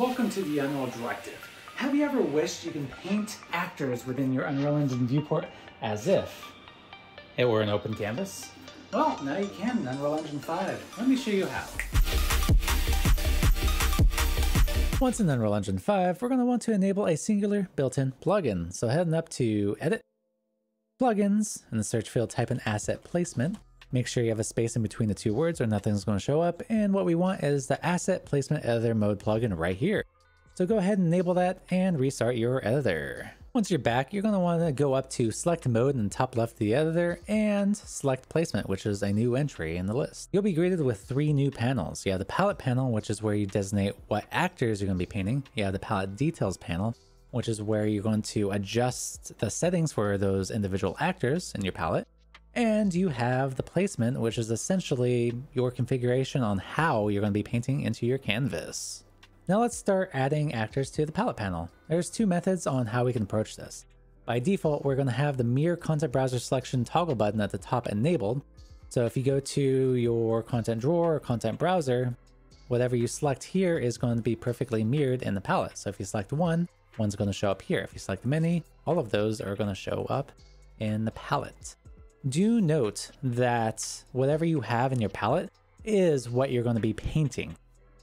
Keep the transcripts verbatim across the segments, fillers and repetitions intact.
Welcome to the Unreal Directive. Have you ever wished you can paint actors within your Unreal Engine viewport as if it were an open canvas? Well, now you can in Unreal Engine five. Let me show you how. Once in Unreal Engine five, we're going to want to enable a singular built-in plugin. So heading up to Edit, Plugins, in the search field type in Asset Placement. Make sure you have a space in between the two words or nothing's going to show up. And what we want is the Asset Placement Editor Mode Plugin right here. So go ahead and enable that and restart your editor. Once you're back, you're going to want to go up to Select Mode in the top left of the editor and Select Placement, which is a new entry in the list. You'll be greeted with three new panels. You have the Palette panel, which is where you designate what actors you're going to be painting. You have the Palette Details panel, which is where you're going to adjust the settings for those individual actors in your palette. And you have the placement, which is essentially your configuration on how you're going to be painting into your canvas. Now let's start adding actors to the palette panel. There's two methods on how we can approach this. By default, we're going to have the Mirror Content Browser Selection toggle button at the top enabled. So if you go to your content drawer or content browser, whatever you select here is going to be perfectly mirrored in the palette. So if you select one, one's going to show up here. If you select many, all of those are going to show up in the palette. Do note that whatever you have in your palette is what you're going to be painting.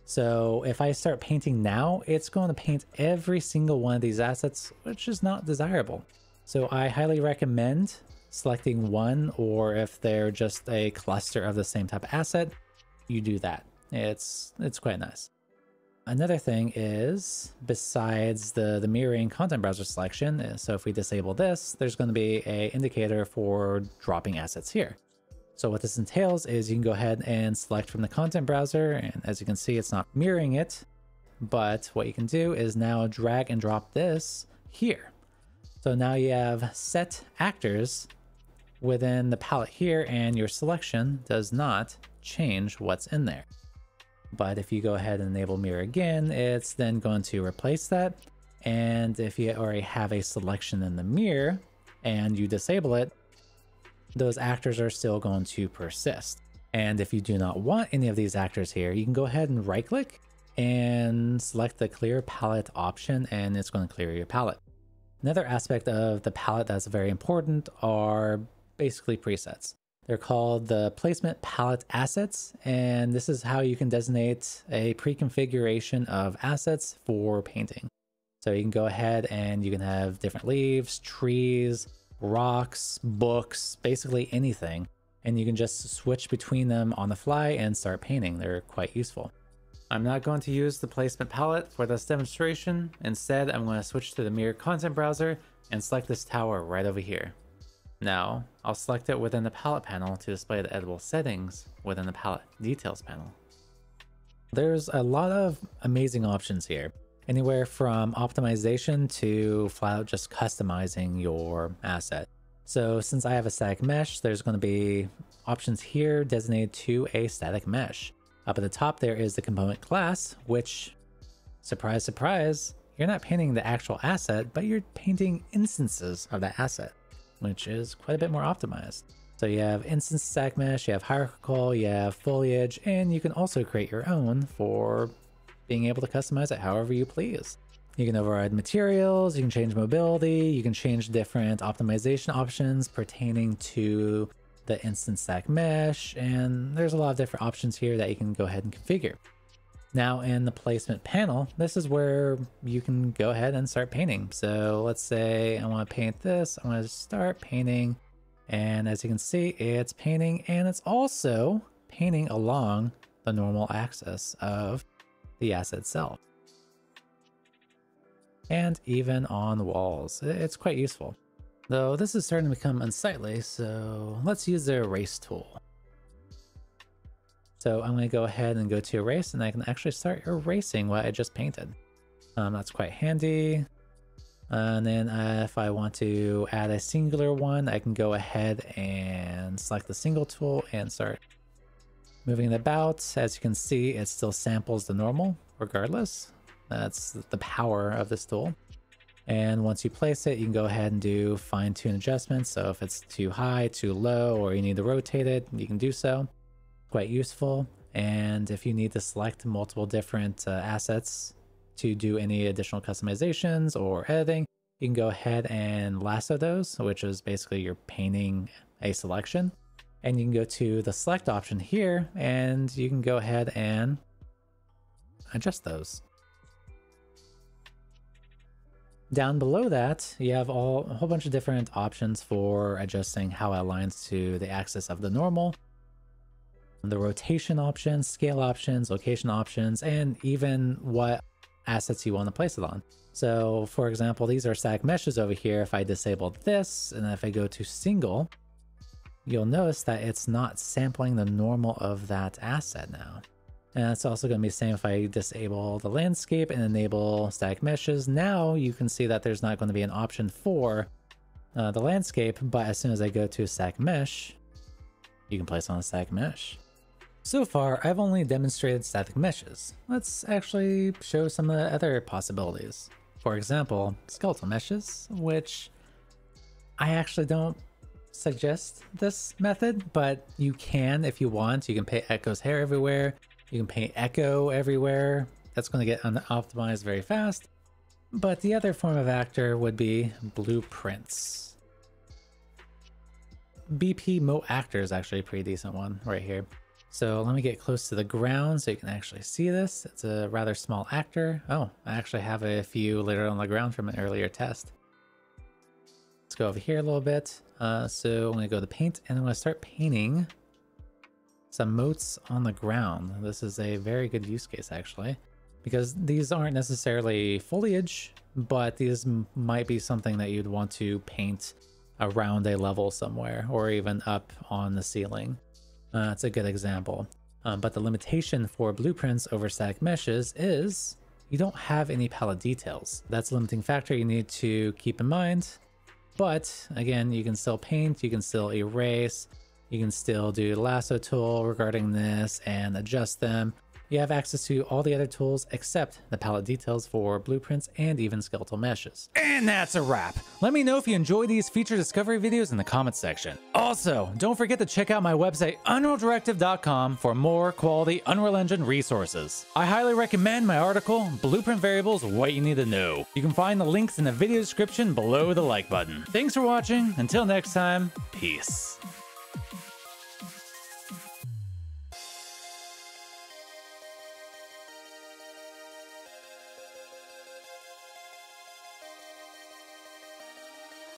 So if I start painting now, it's going to paint every single one of these assets, which is not desirable. So I highly recommend selecting one, or if they're just a cluster of the same type of asset, you do that. It's, it's quite nice. Another thing is, besides the, the mirroring content browser selection, so if we disable this, there's going to be an indicator for dropping assets here. So what this entails is you can go ahead and select from the content browser, and as you can see, it's not mirroring it, but what you can do is now drag and drop this here. So now you have set actors within the palette here, and your selection does not change what's in there. But if you go ahead and enable mirror again, it's then going to replace that. And if you already have a selection in the mirror and you disable it, those actors are still going to persist. And if you do not want any of these actors here, you can go ahead and right click and select the clear palette option, and it's going to clear your palette. Another aspect of the palette that's very important are basically presets. They're called the Placement Palette Assets, and this is how you can designate a pre-configuration of assets for painting. So you can go ahead and you can have different leaves, trees, rocks, books, basically anything, and you can just switch between them on the fly and start painting. They're quite useful. I'm not going to use the Placement Palette for this demonstration. Instead, I'm going to switch to the Mirror Content Browser and select this tower right over here. Now, I'll select it within the palette panel to display the editable settings within the palette details panel. There's a lot of amazing options here, anywhere from optimization to flat out just customizing your asset. So since I have a static mesh, there's going to be options here designated to a static mesh. Up at the top, there is the component class, which, surprise, surprise, you're not painting the actual asset, but you're painting instances of that asset, which is quite a bit more optimized. So you have Instanced Static Mesh, you have Hierarchical, you have Foliage, and you can also create your own for being able to customize it however you please. You can override materials, you can change mobility, you can change different optimization options pertaining to the Instanced Static Mesh, and there's a lot of different options here that you can go ahead and configure. Now in the placement panel, this is where you can go ahead and start painting. So let's say I want to paint this, I'm going to start painting, and as you can see, it's painting, and it's also painting along the normal axis of the asset itself. And even on the walls, it's quite useful. Though this is starting to become unsightly, so let's use the erase tool. So I'm going to go ahead and go to erase, and I can actually start erasing what I just painted. Um, that's quite handy. And then uh, if I want to add a singular one, I can go ahead and select the single tool and start moving it about. As you can see, it still samples the normal regardless. That's the power of this tool. And once you place it, you can go ahead and do fine tune adjustments. So if it's too high, too low, or you need to rotate it, you can do so. Quite useful. And if you need to select multiple different uh, assets to do any additional customizations or editing, you can go ahead and lasso those, which is basically you're painting a selection. And you can go to the select option here and you can go ahead and adjust those. Down below that, you have all, a whole bunch of different options for adjusting how it aligns to the axis of the normal. The rotation options, scale options, location options, and even what assets you want to place it on. So for example, these are static meshes over here. If I disable this and if I go to single, you'll notice that it's not sampling the normal of that asset now. And that's also going to be the same if I disable the landscape and enable static meshes. Now you can see that there's not going to be an option for uh, the landscape, but as soon as I go to static mesh, you can place on a static mesh. So far, I've only demonstrated static meshes. Let's actually show some of the other possibilities. For example, skeletal meshes, which I actually don't suggest this method, but you can if you want. You can paint Echo's hair everywhere. You can paint Echo everywhere. That's going to get unoptimized very fast. But the other form of actor would be blueprints. B P Mo Actor is actually a pretty decent one right here. So let me get close to the ground so you can actually see this. It's a rather small actor. Oh, I actually have a few later on the ground from an earlier test. Let's go over here a little bit. Uh, so I'm going to go to paint and I'm going to start painting some moats on the ground. This is a very good use case actually, because these aren't necessarily foliage, but these might be something that you'd want to paint around a level somewhere or even up on the ceiling. Uh, that's a good example. Um, but the limitation for blueprints over static meshes is you don't have any palette details. That's a limiting factor you need to keep in mind. But again, you can still paint, you can still erase, you can still do the lasso tool regarding this and adjust them. You have access to all the other tools except the palette details for blueprints and even skeletal meshes. And that's a wrap! Let me know if you enjoy these feature discovery videos in the comments section. Also, don't forget to check out my website unreal directive dot com for more quality Unreal Engine resources. I highly recommend my article, Blueprint Variables, What You Need to Know. You can find the links in the video description below the like button. Thanks for watching, until next time, peace.